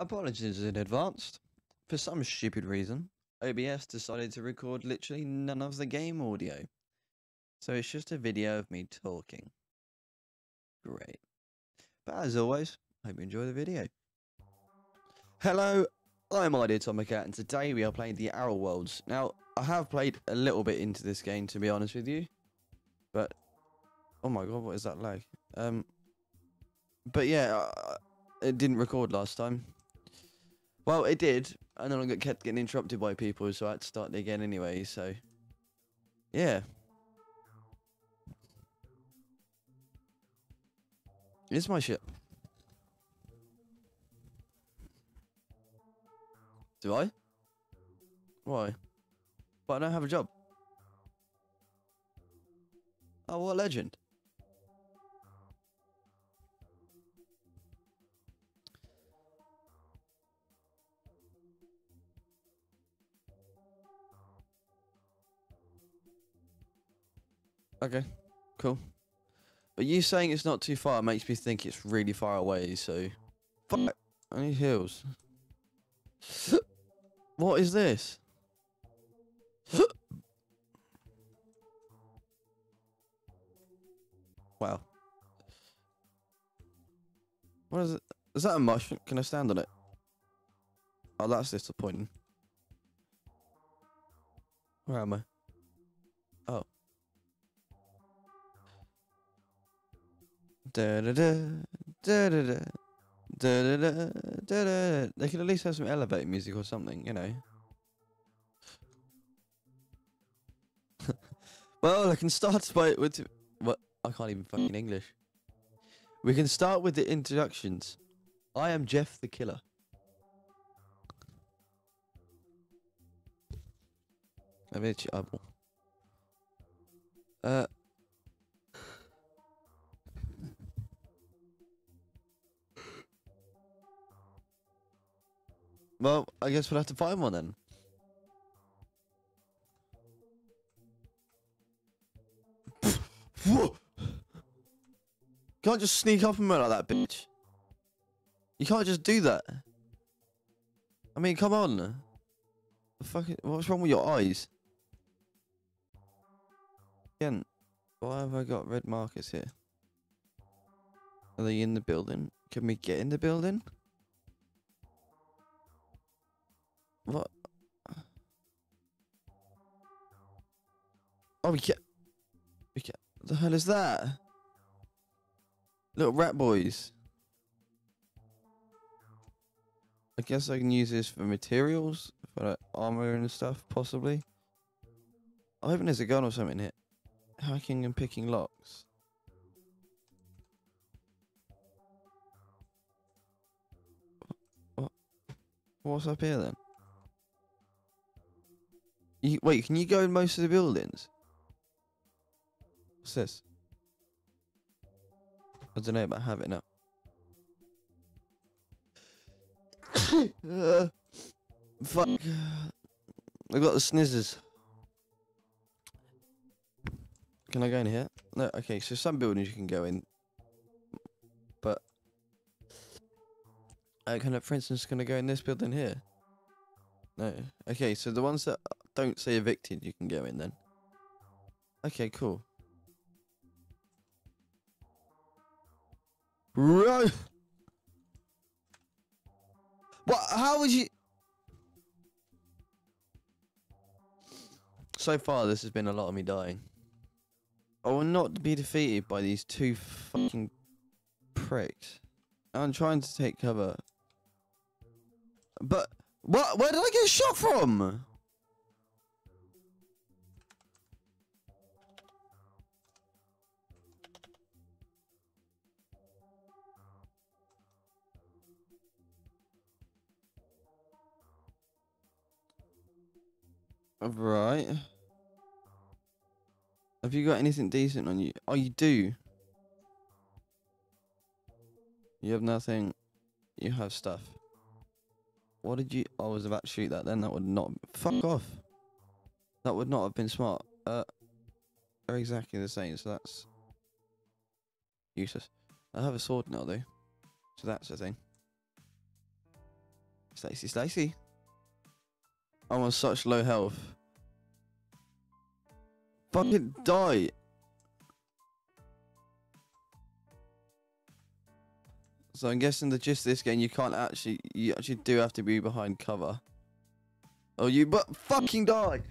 Apologies in advance. For some stupid reason, OBS decided to record literally none of the game audio. So it's just a video of me talking. Great. But as always, hope you enjoy the video. Hello, I'm RDAtomica, and today we are playing The Outer Worlds. Now, I have played a little bit into this game, to be honest with you. But, oh my god, what is that like? But yeah, it didn't record last time. Well, it did, and then I kept getting interrupted by people, so I had to start it again anyway, so... yeah. It's my ship. Do I? Why? But I don't have a job. Oh, what a legend. Okay, cool. But you saying it's not too far makes me think it's really far away, so... fuck! I need heals. What is this? Wow. What is it? Is that a mushroom? Can I stand on it? Oh, that's disappointing. Where am I? Oh. They could at least have some elevator music or something, you know. Well, I can start by with what I can't even fucking English. We can start with the introductions. I am Jeff the Killer. I'm itchy eyeball. Well, I guess we'll have to find one then. Whoa! Can't just sneak up on me like that, bitch. You can't just do that. I mean, come on. The fuck is, what's wrong with your eyes? Again, why have I got red markers here? Are they in the building? Can we get in the building? What? Oh, we can't. We can't. What the hell is that? Little rat boys. I guess I can use this for materials, for like armor and stuff, possibly. I'm hoping there's a gun or something here. Hacking and picking locks. What? What's up here then? Wait, can you go in most of the buildings? What's this? I don't know, but I have it now. Fuck. I got the snizzers. Can I go in here? No, okay, so some buildings you can go in. But... can I, for instance, can I go in this building here? No. Okay, so the ones that... don't say evicted, you can go in then. Okay, cool. Right. What? How would you... So far, this has been a lot of me dying. I will not be defeated by these two fucking pricks. I'm trying to take cover. But... what? Where did I get shot from? Right. Have you got anything decent on you? Oh, you do. You have nothing. You have stuff. What did you... I was about to shoot that then. That would not... fuck off. That would not have been smart. They're exactly the same, so that's... useless. I have a sword now, though. So that's the thing. Stacy. I'm on such low health. Fucking die. So I'm guessing the gist of this game, you actually do have to be behind cover. Oh, you but fucking die.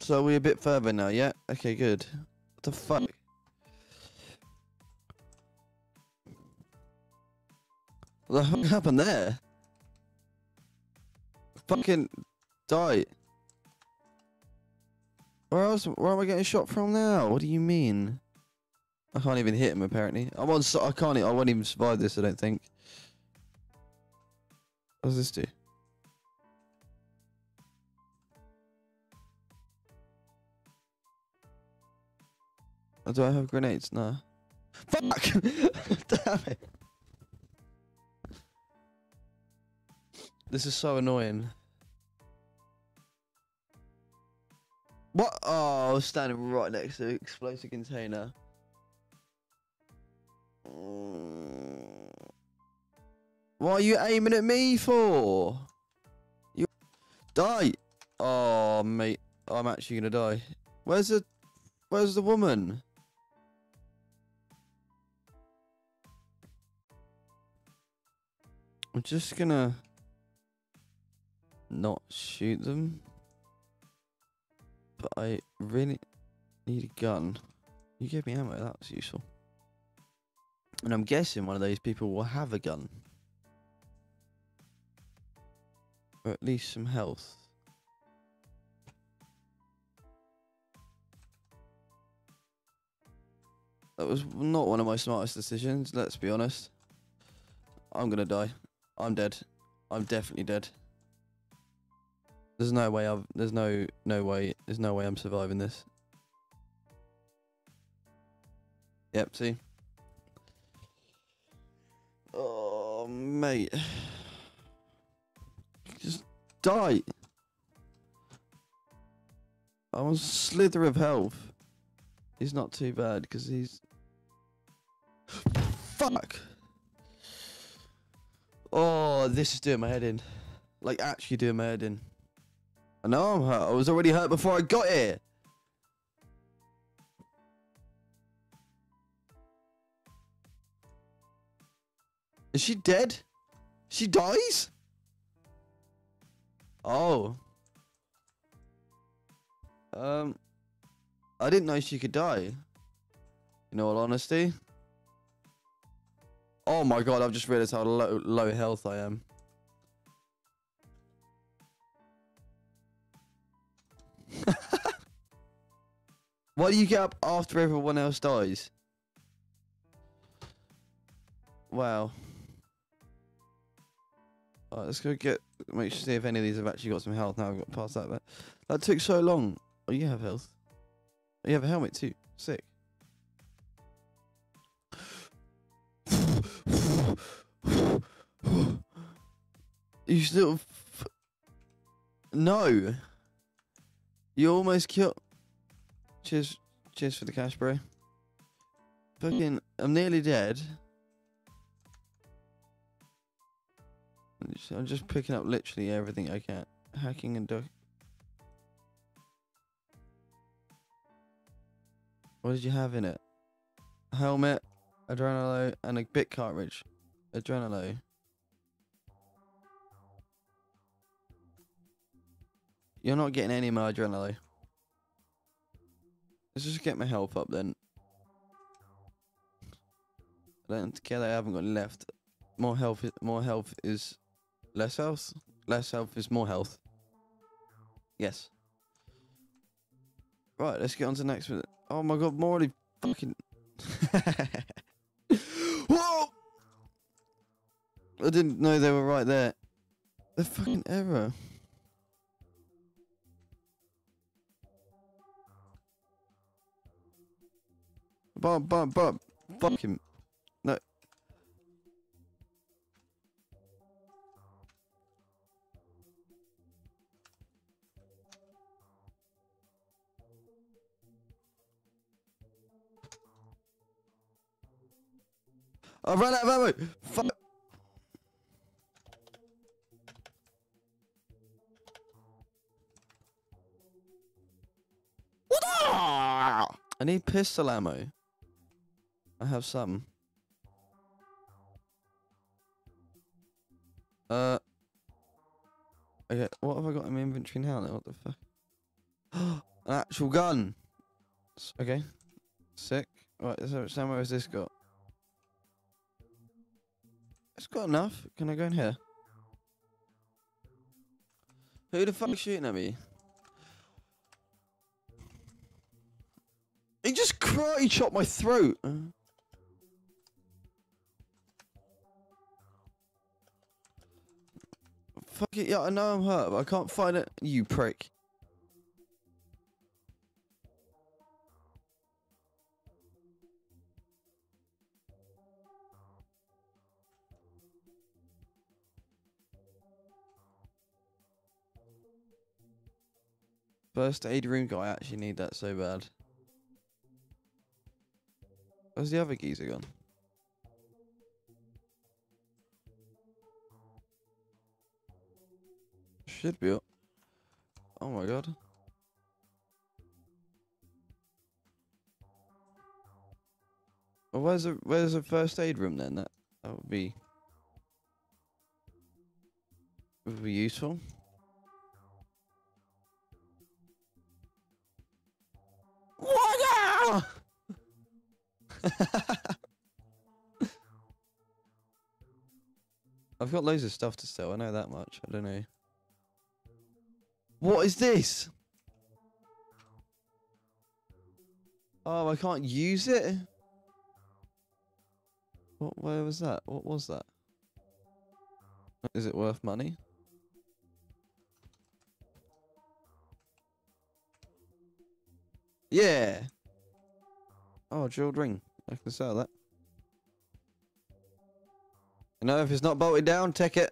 So we're a bit further now, yeah? Okay, good. What the fuck? What the fuck happened there? Fucking die. Where am I getting shot from now? What do you mean? I can't even hit him apparently. I won't even survive this, I don't think. What does this do? Oh, do I have grenades? No. Fuck! Damn it. This is so annoying. What? Oh, I was standing right next to an explosive container. What are you aiming at me for? You die. Oh, mate. I'm actually going to die. Where's the woman? I'm just going to not shoot them. But I really need a gun. You gave me ammo, that was useful. And I'm guessing one of those people will have a gun. Or at least some health. That was not one of my smartest decisions, let's be honest. I'm gonna die. I'm dead. I'm definitely dead. There's no way there's no way I'm surviving this. Yep, see? Oh, mate. Just die. I was slither of health. He's not too bad because he's... Fuck! Oh, this is doing my head in. Like, actually doing my head in. I know I'm hurt. I was already hurt before I got here. Is she dead? She dies? Oh. I didn't know she could die. In all honesty. Oh my god, I've just realised how low health I am. Why do you get up after everyone else dies? Wow. Alright, let's go see if any of these have actually got some health now. I've got past that bit. That took so long. Oh, you have health. You have a helmet too. Sick. You still... No. You almost killed... Cheers for the cash, bro. Fucking... I'm nearly dead. I'm just picking up literally everything I can. Hacking and... What did you have in it? A helmet, adrenalo, and a bit cartridge. Adrenalo. You're not getting any of my adrenalo. Let's just get my health up then. I don't care that I haven't got any left. More health is less health. Less health is more health. Yes. Right, let's get on to the next one. Oh my god, more already fucking... Whoa! I didn't know they were right there. The fucking error. Bob. Fuck him. No. I've run out of ammo. Fuck. I need pistol ammo. I have some. Okay, what have I got in my inventory now? What the fuck? An actual gun. Okay. Sick. Right, so much ammo has this got? It's got enough. Can I go in here? Who the fuck's shooting at me? He just karate chopped my throat. Fuck it, yeah, I know I'm hurt, but I can't find it. You prick. First aid room guy, I actually need that so bad. Where's the other geezer gone? Should be up. Oh my god. Well, where's the first aid room then? That would be useful. What? I've got loads of stuff to sell. I know that much. I don't know. What is this? Oh, I can't use it? What? Where was that? What was that? Is it worth money? Yeah. Oh, jeweled ring. I can sell that. You know, if it's not bolted down, take it.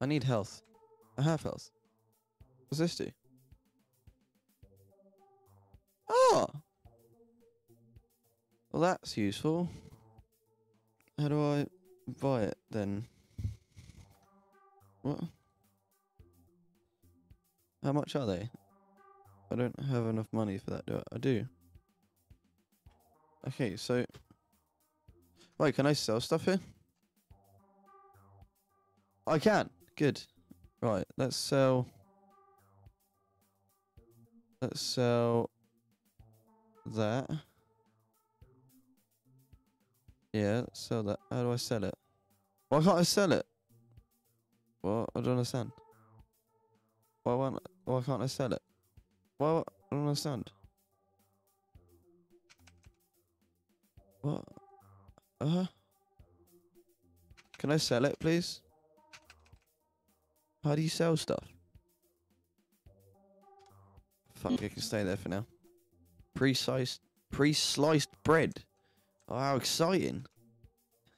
I need health. I have health. What's this do? Oh! Well, that's useful. How do I buy it then? What? How much are they? I don't have enough money for that, do I? I do. Okay, so... Wait, can I sell stuff here? I can! Good. Right, let's sell... Let's sell... That. Yeah, let's sell that. How do I sell it? Why can't I sell it? What? I don't understand. Why can't I sell it? Why? I don't understand. What? Can I sell it, please? How do you sell stuff? Fuck, I can stay there for now. Pre-sliced bread. Oh, how exciting.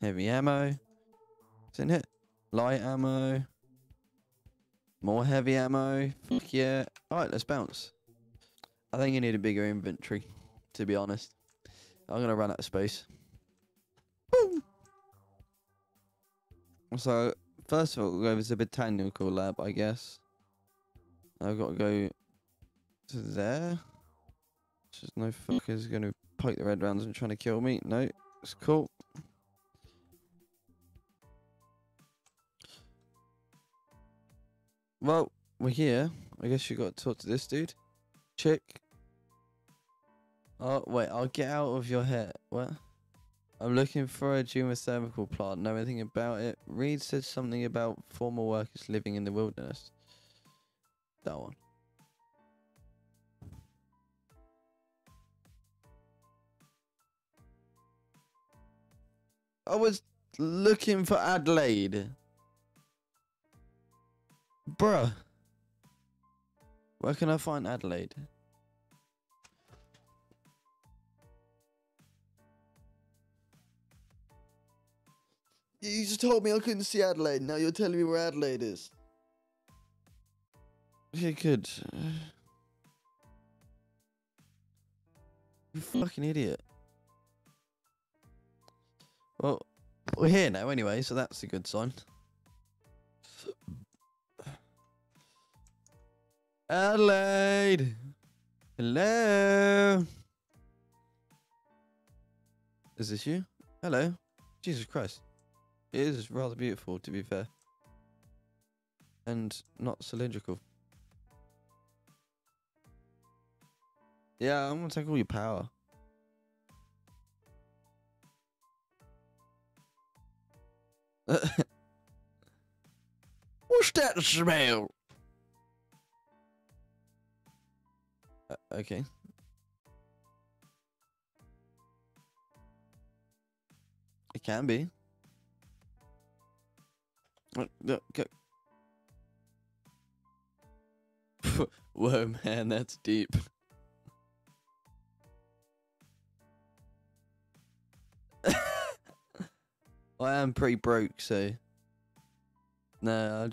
Heavy ammo. What's in here? Light ammo. More heavy ammo. Fuck yeah. Alright, let's bounce. I think you need a bigger inventory, to be honest. I'm going to run out of space. Boom! So, first of all, we'll go over to the botanical lab, I guess. I've got to go to there. Just no fuckers going to poke the red rounds and trying to kill me. No, it's cool. Well, we're here. I guess you got to talk to this dude. Chick. Oh, wait, I'll get out of your head. What? I'm looking for a geothermal plant. Know anything about it? Reed said something about former workers living in the wilderness. That one. I was looking for Adelaide. Bruh. Where can I find Adelaide? You just told me I couldn't see Adelaide. Now you're telling me where Adelaide is. Okay, good. You fucking idiot. Well, we're here now anyway, so that's a good sign. Adelaide! Hello! Is this you? Hello. Jesus Christ. It is rather beautiful, to be fair. And not cylindrical. Yeah, I'm gonna take all your power. What's that smell? Okay. It can be. Whoa, man, that's deep. I am pretty broke, so no, I'm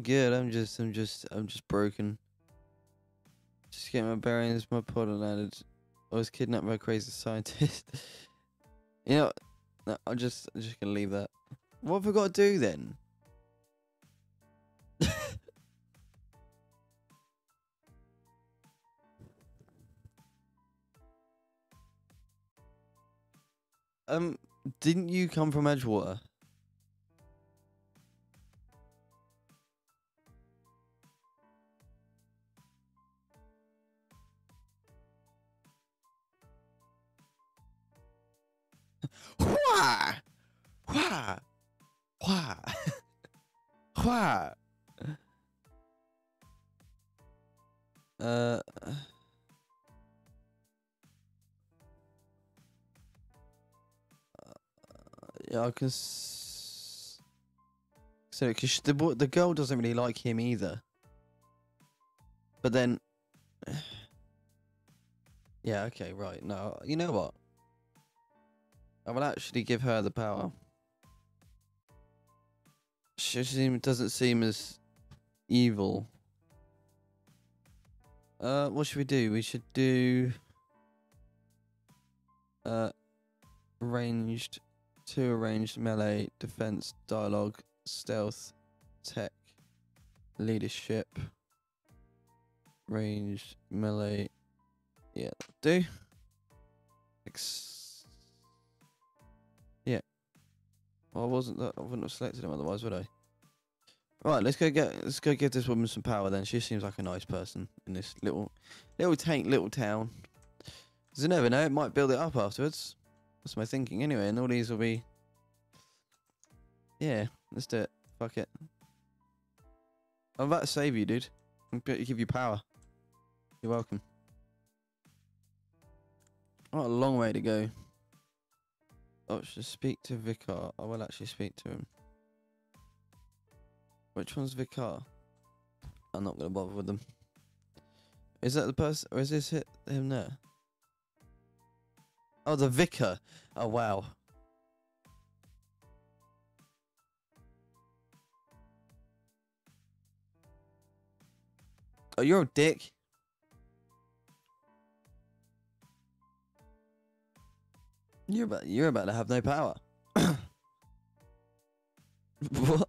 good. I'm just broken. Just get my bearings. My pod landed. I was kidnapped by a crazy scientist. You know, no, I'm just gonna leave that. What have we got to do then? Didn't you come from Edgewater? Wha? Wha? Wha? Wha? Yeah, I can. So, because the girl doesn't really like him either. But then, yeah, okay, right. No, you know what? I will actually give her the power. She doesn't seem as evil. What should we do? We should do ranged. Two arranged melee, defense, dialogue, stealth, tech, leadership, ranged melee. Yeah, do. Yeah. Well, I wouldn't have selected him otherwise, would I? Right, let's go give this woman some power then. She seems like a nice person in this little town. 'Cause you never know, it might build it up afterwards. That's my thinking anyway, and all these will be... Yeah, let's do it. Fuck it. I'm about to save you, dude. I'm going to give you power. You're welcome. What a long way to go. I should speak to Vicar. I will actually speak to him. Which one's Vicar? I'm not going to bother with them. Is that the person, or is this him there? Oh, the vicar. Oh, wow. Oh, you're a dick. You're about to have no power. What?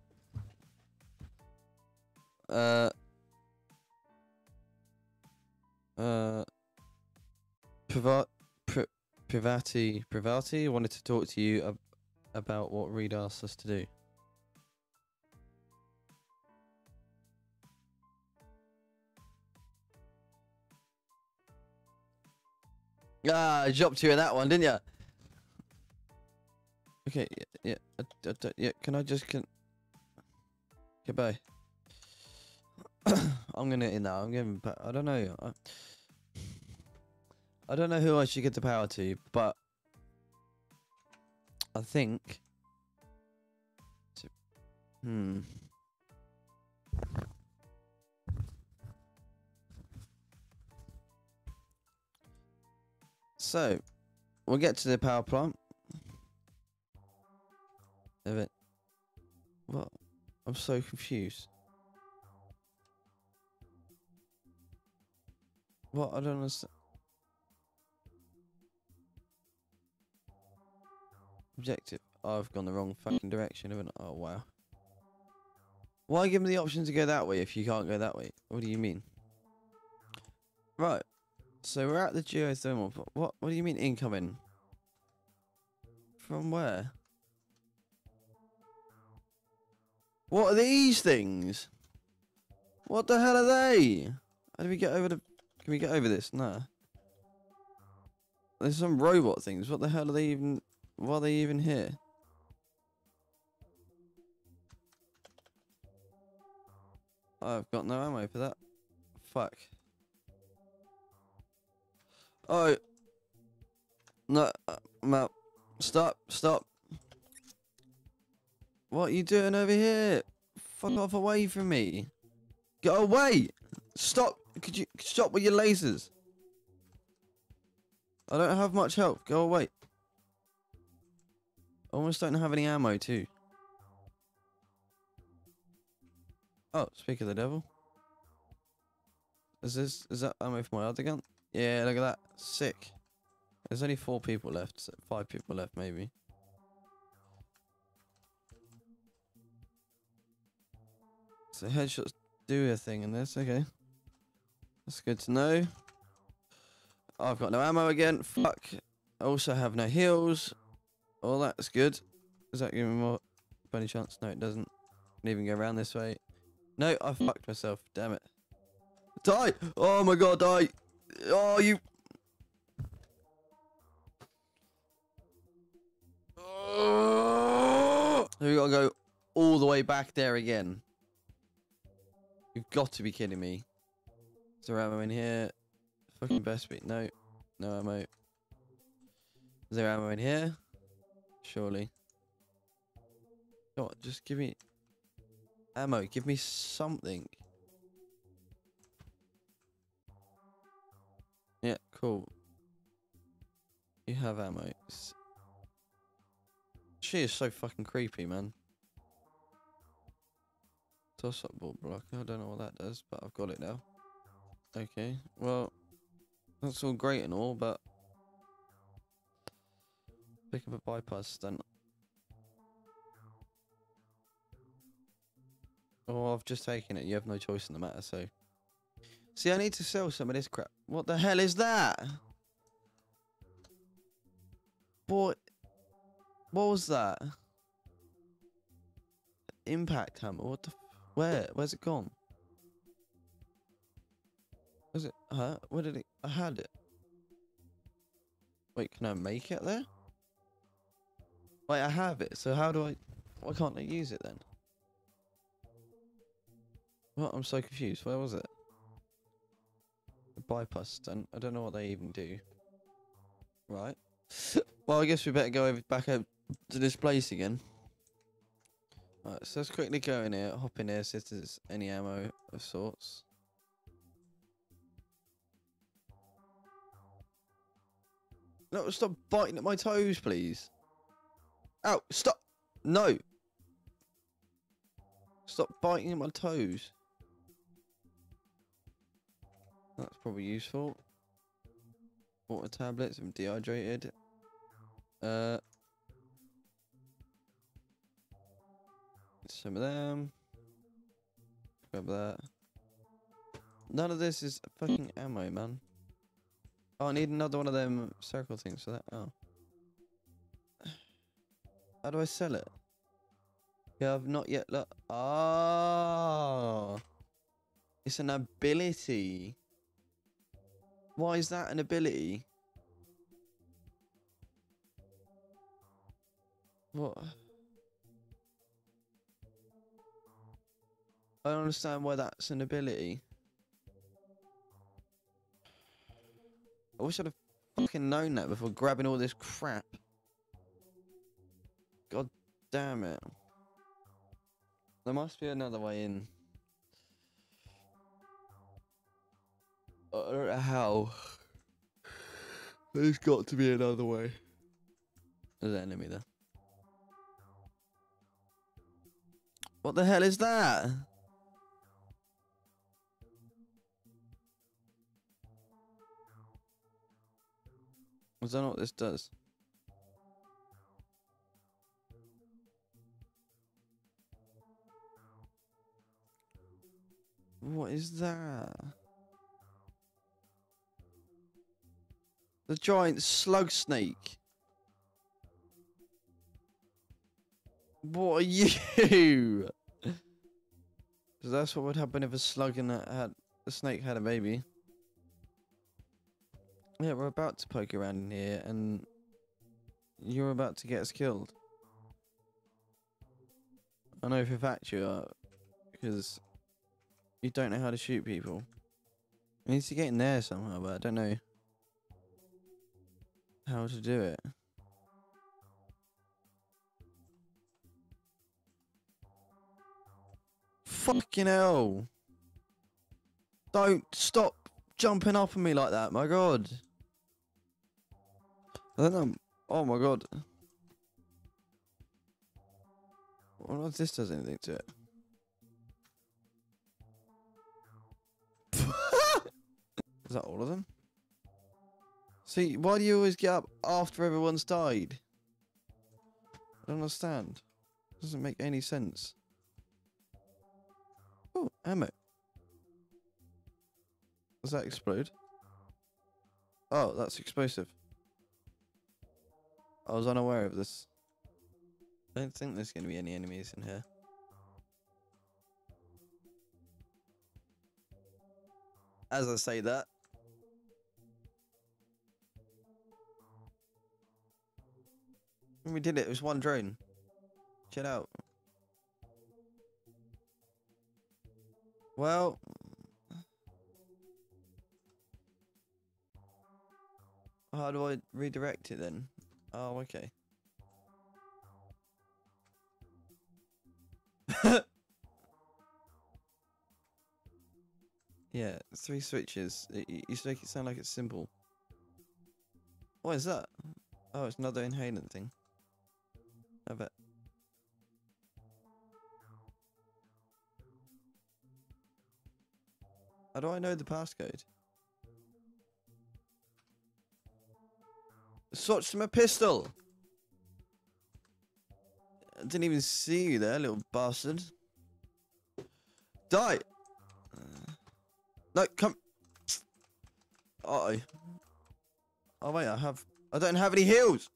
Privati wanted to talk to you about what Reed asked us to do. Ah, I dropped you in that one, didn't you? Okay, yeah. Goodbye. I'm gonna in that. I'm giving. I don't know. I don't know who I should give the power to, but I think. So, we'll get to the power plant. Well, I'm so confused. What? I don't understand. Objective. Oh, I've gone the wrong fucking direction, haven't I? Oh, wow. Why give them the option to go that way if you can't go that way? What do you mean? Right. So we're at the geothermal. What do you mean incoming? From where? What are these things? What the hell are they? How do we get over the... Can we get over this? Nah. There's some robot things. What the hell are they even... Why are they even here? I've got no ammo for that. Fuck. Oh. No. I'm out. Stop. Stop. What are you doing over here? Fuck off away from me. Get away. Stop. Could you stop with your lasers? I don't have much health. Go away. I almost don't have any ammo too. Oh, speak of the devil. Is that ammo for my other gun? Yeah, look at that. Sick. There's only 4 people left. So 5 people left maybe. So headshots do a thing in this, okay. That's good to know. Oh, I've got no ammo again. Fuck. I also have no heals. Oh, that's good. Does that give me more by any chance? No, it doesn't. Can even go around this way. No, I fucked myself. Damn it. Die! Oh my god, die! Oh, you... Oh! We gotta go all the way back there again. You've got to be kidding me. Is there ammo in here? Fucking best be. No. No ammo. Is there ammo in here? Surely. Come on, just give me... ammo, give me something. Yeah, cool. You have ammo. She is so fucking creepy, man. Toss up ball block. I don't know what that does, but I've got it now. Okay, well, that's all great and all, but pick up a bypass stunt. Oh, I've just taken it. You have no choice in the matter, so... See, I need to sell some of this crap. What the hell is that? Boy, what was that? Impact hammer. What the... Where's it gone? Was it... Huh? Where did it... I had it. Wait, can I make it there? Wait, I have it, so how do I... Why can't I use it then? Well, I'm so confused. Where was it? The bypass stunt. I don't know what they even do. Right. Well, I guess we better go back to this place again. Alright, so let's quickly go in here. Hop in here, see if there's any ammo of sorts. No, stop biting at my toes, please. Ow, stop. No. Stop biting at my toes. That's probably useful. Water tablets, I'm dehydrated. Some of them. Grab that. None of this is fucking ammo, man. Oh, I need another one of them circle things for that. Oh. How do I sell it? Yeah, I've not yet looked. Oh. It's an ability. Why is that an ability? What? I don't understand why that's an ability. I wish I'd have fucking known that before grabbing all this crap. God damn it. There must be another way in. Or how? There's got to be another way. There's an enemy there. What the hell is that? I don't know what this does. is that? The giant slug snake. What are you? Because that's what would happen if a slug and a snake had a baby. Yeah, we're about to poke around in here and you're about to get us killed. I know for a fact you are, because you don't know how to shoot people. I need to get in there somehow, but I don't know how to do it. Fucking hell! Don't stop jumping up on me like that, my god! I don't know. Oh my god. I wonder if this does anything to it. Is that all of them? See, why do you always get up after everyone's died? I don't understand. It doesn't make any sense. Oh, ammo. Does that explode? Oh, that's explosive. I was unaware of this. I don't think there's going to be any enemies in here. As I say that. We did it was one drone. Chill out. Well. How do I redirect it then? Oh, okay. Yeah, 3 switches. You make it sound like it's simple. What is that? Oh, it's another inhalant thing. I bet. How do I know the passcode? Swatch to my pistol! I didn't even see you there, little bastard. Die! No, come. Uh-oh. Oh wait, I don't have any heals.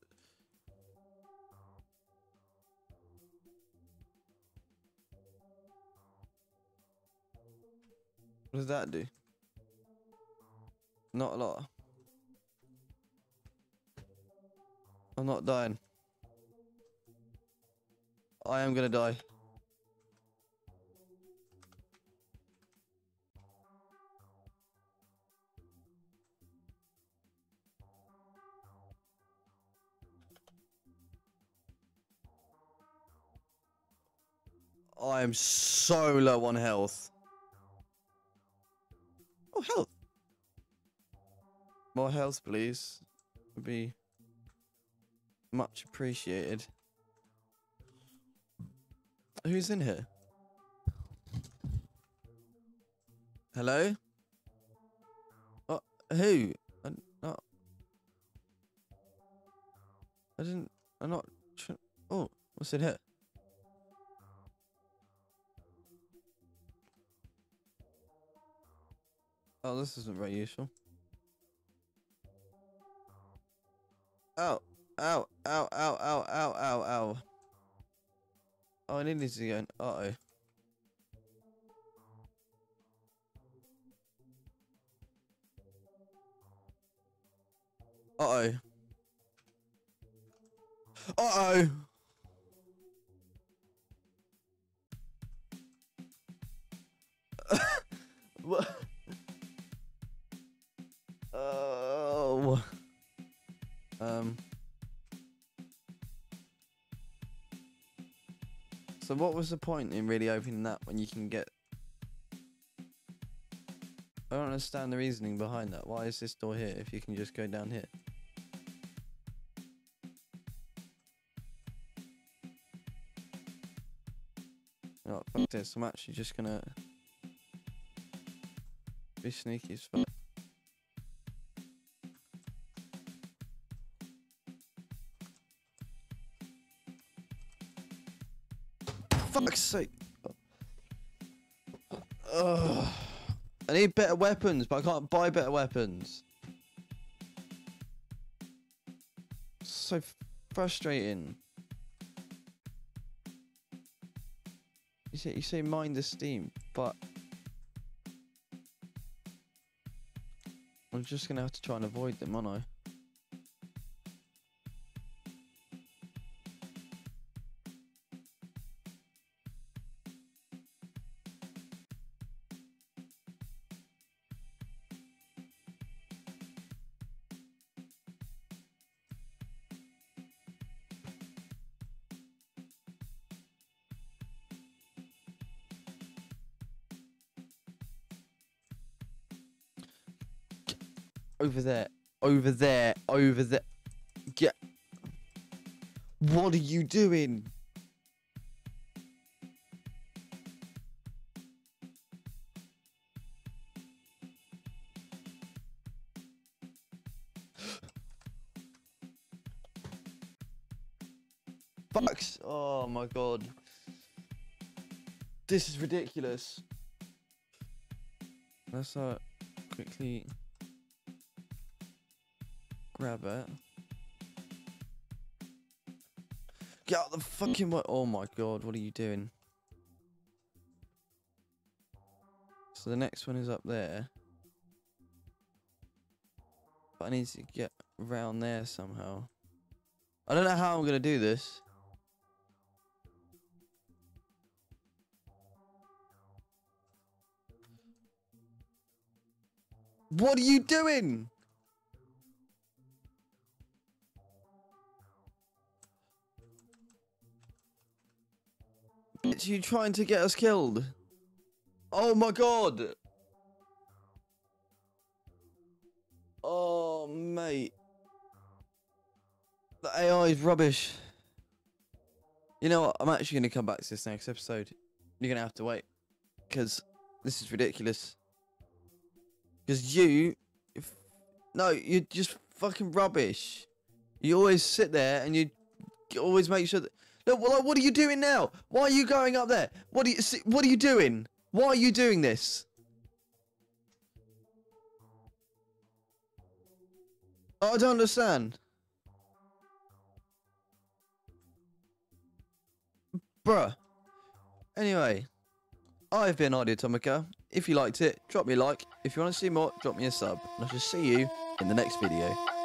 What does that do? Not a lot. I'm not dying. I am gonna die. I am so low on health. Oh, health. More health, please. Would be much appreciated. Who's in here? Hello? Oh, who? Oh, what's in here? Oh, this isn't very useful. Ow, ow, ow, ow, ow, ow, ow, ow. Oh, I need this again. Uh-oh. Uh-oh. Uh-oh! What? Oh. So what was the point in really opening that when you can get... I don't understand the reasoning behind that. Why is this door here if you can just go down here? Oh, fuck this. I'm actually just gonna... be sneaky as fuck. Fuck's sake. Oh. I need better weapons, but I can't buy better weapons. So frustrating. You say mine the Steam, but I'm just gonna have to try and avoid them, aren't I? Over there, over there, over there. Get. What are you doing? Bucks. Oh my god. This is ridiculous. Let's quickly grab it. Get out the fucking way. Oh my god, what are you doing? So the next one is up there. But I need to get around there somehow. I don't know how I'm gonna do this. What are you doing? Bitch, you trying to get us killed? Oh my god! Oh mate, the AI is rubbish. You know what? I'm actually gonna come back to this next episode. You're gonna have to wait, because this is ridiculous. Because you're just fucking rubbish. You always sit there and you always make sure that. No, well, what are you doing now? Why are you going up there? What are you doing? Why are you doing this? I don't understand. Bruh. Anyway, I've been RDAtomica. If you liked it, drop me a like. If you want to see more, drop me a sub. And I shall see you in the next video.